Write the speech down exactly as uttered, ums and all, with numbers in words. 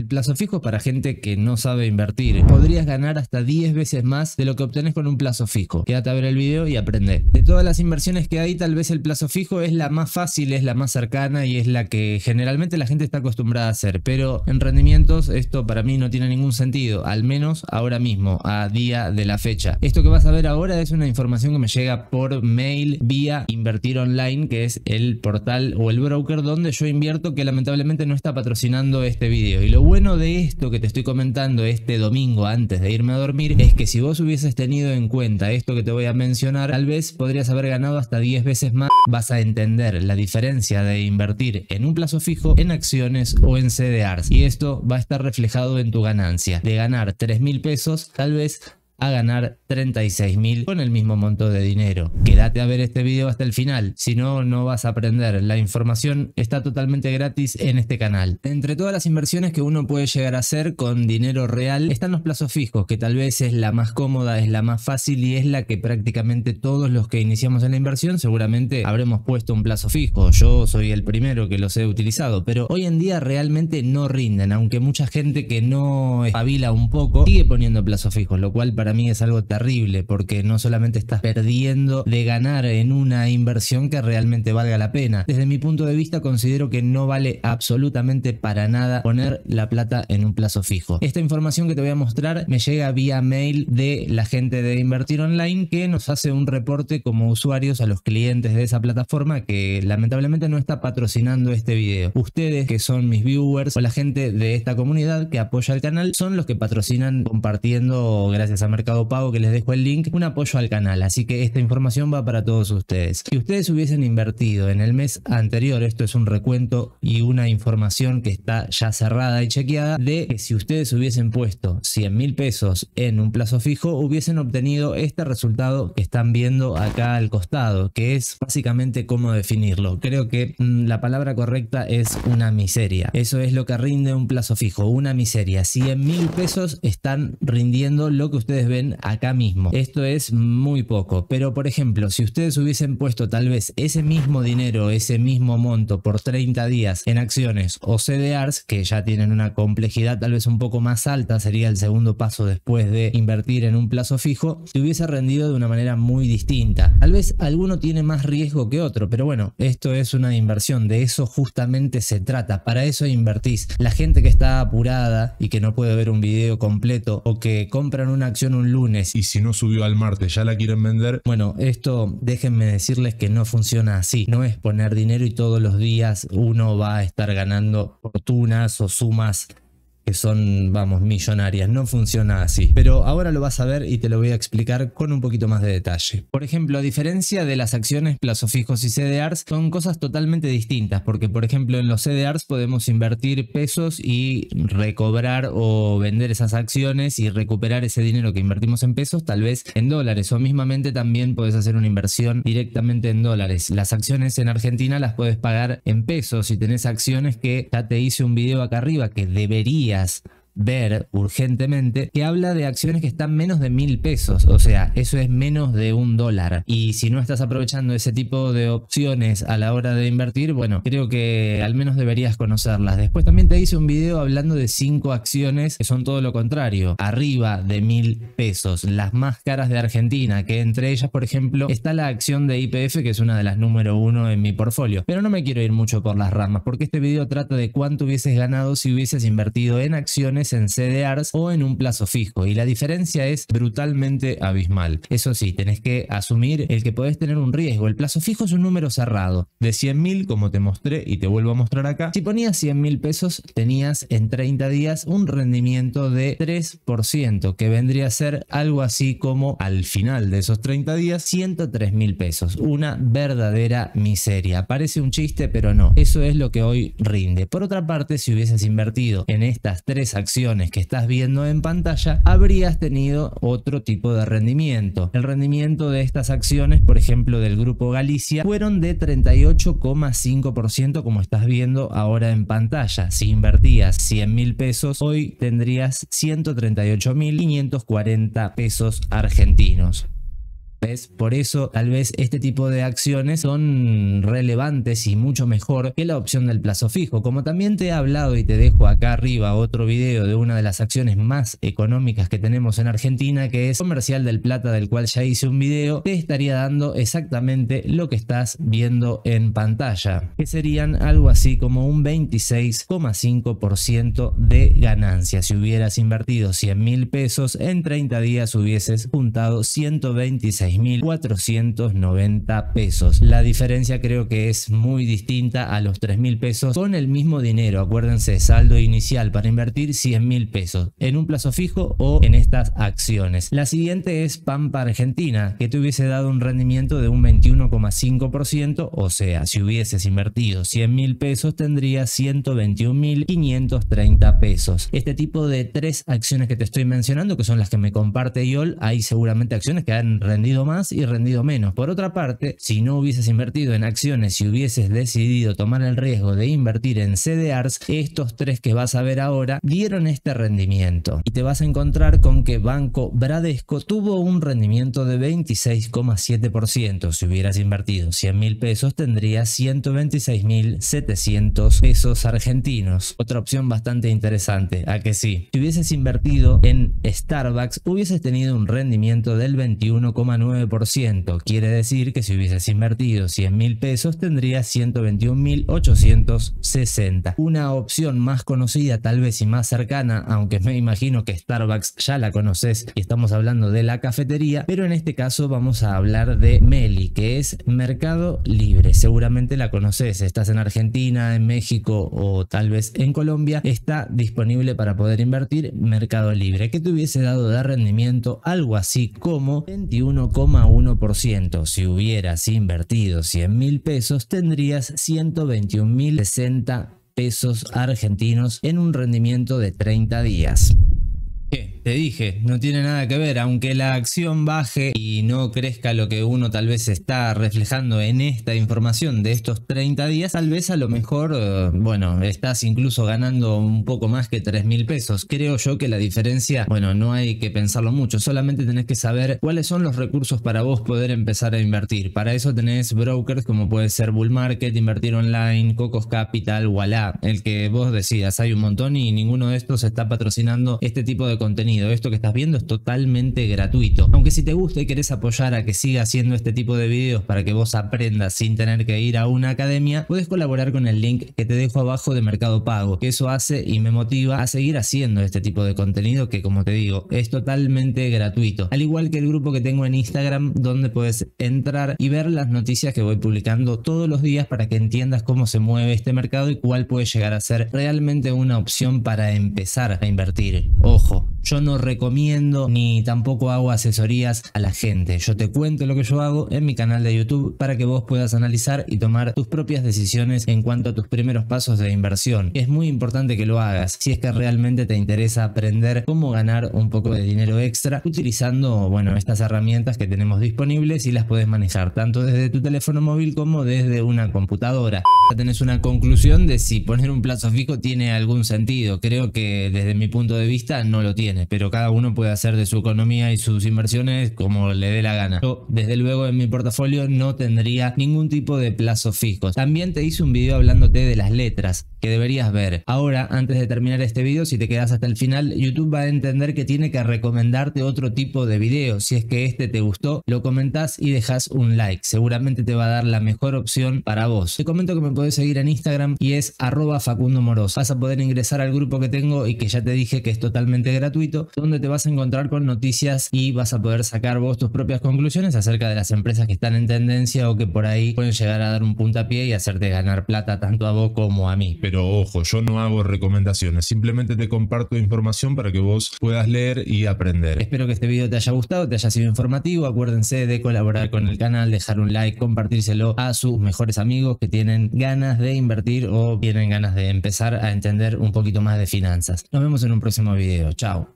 El plazo fijo es para gente que no sabe invertir. Podrías ganar hasta diez veces más de lo que obtenés con un plazo fijo. Quédate a ver el video y aprende. De todas las inversiones que hay, tal vez el plazo fijo es la más fácil, es la más cercana y es la que generalmente la gente está acostumbrada a hacer. Pero en rendimientos esto para mí no tiene ningún sentido, al menos ahora mismo, a día de la fecha. Esto que vas a ver ahora es una información que me llega por mail vía Invertir Online, que es el portal o el broker donde yo invierto, que lamentablemente no está patrocinando este video. Y lo bueno de esto que te estoy comentando este domingo antes de irme a dormir es que si vos hubieses tenido en cuenta esto que te voy a mencionar, tal vez podrías haber ganado hasta diez veces más. Vas a entender la diferencia de invertir en un plazo fijo, en acciones o en CedearS, y esto va a estar reflejado en tu ganancia. De ganar tres mil pesos, tal vez a ganar treinta y seis mil con el mismo monto de dinero. Quédate a ver este video hasta el final, si no, no vas a aprender. La información está totalmente gratis en este canal. Entre todas las inversiones que uno puede llegar a hacer con dinero real, están los plazos fijos, que tal vez es la más cómoda, es la más fácil y es la que prácticamente todos los que iniciamos en la inversión seguramente habremos puesto un plazo fijo. Yo soy el primero que los he utilizado, pero hoy en día realmente no rinden, aunque mucha gente que no espabila un poco sigue poniendo plazos fijos, lo cual para Para mí es algo terrible, porque no solamente estás perdiendo de ganar en una inversión que realmente valga la pena. Desde mi punto de vista considero que no vale absolutamente para nada poner la plata en un plazo fijo. Esta información que te voy a mostrar me llega vía mail de la gente de Invertir Online, que nos hace un reporte como usuarios a los clientes de esa plataforma que lamentablemente no está patrocinando este video. Ustedes, que son mis viewers o la gente de esta comunidad que apoya el canal, son los que patrocinan compartiendo, gracias a Mercado Mercado Pago, que les dejo el link, un apoyo al canal, así que esta información va para todos ustedes. Si ustedes hubiesen invertido en el mes anterior, esto es un recuento y una información que está ya cerrada y chequeada, de que si ustedes hubiesen puesto cien mil pesos en un plazo fijo, hubiesen obtenido este resultado que están viendo acá al costado, que es básicamente cómo definirlo. Creo que mmm, la palabra correcta es una miseria. Eso es lo que rinde un plazo fijo, una miseria. cien mil pesos están rindiendo lo que ustedes ven acá mismo. Esto es muy poco, pero por ejemplo, si ustedes hubiesen puesto tal vez ese mismo dinero, ese mismo monto por treinta días en acciones o CedearS, que ya tienen una complejidad tal vez un poco más alta, sería el segundo paso después de invertir en un plazo fijo, se hubiese rendido de una manera muy distinta. Tal vez alguno tiene más riesgo que otro, pero bueno, esto es una inversión, de eso justamente se trata, para eso invertís. La gente que está apurada y que no puede ver un video completo, o que compran una acción un lunes y si no subió al martes ya la quieren vender, bueno, esto déjenme decirles que no funciona así. No es poner dinero y todos los días uno va a estar ganando fortunas o sumas que son, vamos, millonarias. No funciona así, pero ahora lo vas a ver y te lo voy a explicar con un poquito más de detalle. Por ejemplo, a diferencia de las acciones, plazos fijos y CedearS son cosas totalmente distintas, porque por ejemplo en los CedearS podemos invertir pesos y recobrar o vender esas acciones y recuperar ese dinero que invertimos en pesos tal vez en dólares, o mismamente también podés hacer una inversión directamente en dólares. Las acciones en Argentina las podés pagar en pesos y tenés acciones que ya te hice un video acá arriba que debería ver urgentemente, que habla de acciones que están menos de mil pesos, o sea, eso es menos de un dólar. Y si no estás aprovechando ese tipo de opciones a la hora de invertir, bueno, creo que al menos deberías conocerlas. Después también te hice un video hablando de cinco acciones que son todo lo contrario, arriba de mil pesos, las más caras de Argentina, que entre ellas, por ejemplo, está la acción de Y P F, que es una de las número uno en mi portfolio. Pero no me quiero ir mucho por las ramas, porque este video trata de cuánto hubieses ganado si hubieses invertido en acciones, en CedearS o en un plazo fijo, y la diferencia es brutalmente abismal. Eso sí, tenés que asumir el que podés tener un riesgo. El plazo fijo es un número cerrado de cien mil, como te mostré y te vuelvo a mostrar acá. Si ponías cien mil pesos, tenías en treinta días un rendimiento de tres por ciento, que vendría a ser algo así como, al final de esos treinta días, ciento tres mil pesos. Una verdadera miseria. Parece un chiste, pero no. Eso es lo que hoy rinde. Por otra parte, si hubieses invertido en estas tres acciones que estás viendo en pantalla, habrías tenido otro tipo de rendimiento. El rendimiento de estas acciones, por ejemplo del Grupo Galicia, fueron de treinta y ocho coma cinco por ciento, como estás viendo ahora en pantalla. Si invertías cien mil pesos, hoy tendrías ciento treinta y ocho mil quinientos cuarenta pesos argentinos. ¿Ves? Por eso tal vez este tipo de acciones son relevantes y mucho mejor que la opción del plazo fijo. Como también te he hablado y te dejo acá arriba otro video de una de las acciones más económicas que tenemos en Argentina, que es Comercial del Plata, del cual ya hice un video, te estaría dando exactamente lo que estás viendo en pantalla, que serían algo así como un veintiséis coma cinco por ciento de ganancia. Si hubieras invertido cien mil pesos, en treinta días hubieses juntado ciento veintiséis mil cuatrocientos noventa pesos. La diferencia creo que es muy distinta a los tres mil pesos con el mismo dinero. Acuérdense, saldo inicial para invertir cien mil pesos en un plazo fijo o en estas acciones. La siguiente es Pampa Argentina, que te hubiese dado un rendimiento de un veintiuno coma cinco por ciento, o sea, si hubieses invertido cien mil pesos tendría ciento veintiún mil quinientos treinta pesos. Este tipo de tres acciones que te estoy mencionando, que son las que me comparte I O L, hay seguramente acciones que han rendido más y rendido menos. Por otra parte, si no hubieses invertido en acciones, si hubieses decidido tomar el riesgo de invertir en CedearS, estos tres que vas a ver ahora dieron este rendimiento. Y te vas a encontrar con que Banco Bradesco tuvo un rendimiento de veintiséis coma siete por ciento. Si hubieras invertido cien mil pesos, tendría ciento veintiséis mil setecientos pesos argentinos. Otra opción bastante interesante, ¿a que sí? Si hubieses invertido en Starbucks, hubieses tenido un rendimiento del veintiuno coma nueve por ciento. Quiere decir que si hubieses invertido cien mil pesos, tendría ciento veintiún mil ochocientos sesenta. Una opción más conocida tal vez y más cercana, aunque me imagino que Starbucks ya la conoces y estamos hablando de la cafetería, pero en este caso vamos a hablar de Meli, que es Mercado Libre. Seguramente la conoces, estás en Argentina, en México o tal vez en Colombia, está disponible para poder invertir Mercado Libre, que te hubiese dado de rendimiento algo así como veintiuno coma uno por ciento. Si hubieras invertido cien mil pesos tendrías ciento veintiún mil sesenta pesos argentinos en un rendimiento de treinta días. ¿Qué? Te dije, no tiene nada que ver, aunque la acción baje y no crezca lo que uno tal vez está reflejando en esta información de estos treinta días, tal vez a lo mejor, eh, bueno, estás incluso ganando un poco más que tres mil pesos. Creo yo que la diferencia, bueno, no hay que pensarlo mucho, solamente tenés que saber cuáles son los recursos para vos poder empezar a invertir. Para eso tenés brokers como puede ser Bull Market, Invertir Online, Cocos Capital, Wallab, el que vos decidas. Hay un montón y ninguno de estos está patrocinando este tipo de contenido. Esto que estás viendo es totalmente gratuito. Aunque si te gusta y querés apoyar a que siga haciendo este tipo de videos para que vos aprendas sin tener que ir a una academia, podés colaborar con el link que te dejo abajo de Mercado Pago, que eso hace y me motiva a seguir haciendo este tipo de contenido que, como te digo, es totalmente gratuito. Al igual que el grupo que tengo en Instagram, donde podés entrar y ver las noticias que voy publicando todos los días para que entiendas cómo se mueve este mercado y cuál puede llegar a ser realmente una opción para empezar a invertir. Ojo, yo no recomiendo ni tampoco hago asesorías a la gente. Yo te cuento lo que yo hago en mi canal de YouTube para que vos puedas analizar y tomar tus propias decisiones en cuanto a tus primeros pasos de inversión. Es muy importante que lo hagas si es que realmente te interesa aprender cómo ganar un poco de dinero extra utilizando, bueno, estas herramientas que tenemos disponibles y las podés manejar tanto desde tu teléfono móvil como desde una computadora. Ya tenés una conclusión de si poner un plazo fijo tiene algún sentido. Creo que desde mi punto de vista no lo tiene, pero cada uno puede hacer de su economía y sus inversiones como le dé la gana. Yo, desde luego, en mi portafolio no tendría ningún tipo de plazo fijo. También te hice un video hablándote de las letras que deberías ver. Ahora, antes de terminar este video, si te quedas hasta el final, YouTube va a entender que tiene que recomendarte otro tipo de video. Si es que este te gustó, lo comentás y dejas un like. Seguramente te va a dar la mejor opción para vos. Te comento que me podés seguir en Instagram y es arroba Facundo Moroz. Vas a poder ingresar al grupo que tengo y que ya te dije que es totalmente gratuito, donde te vas a encontrar con noticias y vas a poder sacar vos tus propias conclusiones acerca de las empresas que están en tendencia o que por ahí pueden llegar a dar un puntapié y hacerte ganar plata tanto a vos como a mí. Pero ojo, yo no hago recomendaciones, simplemente te comparto información para que vos puedas leer y aprender. Espero que este video te haya gustado, te haya sido informativo. Acuérdense de colaborar con el canal, dejar un like, compartírselo a sus mejores amigos que tienen ganas de invertir o tienen ganas de empezar a entender un poquito más de finanzas. Nos vemos en un próximo video. Chao.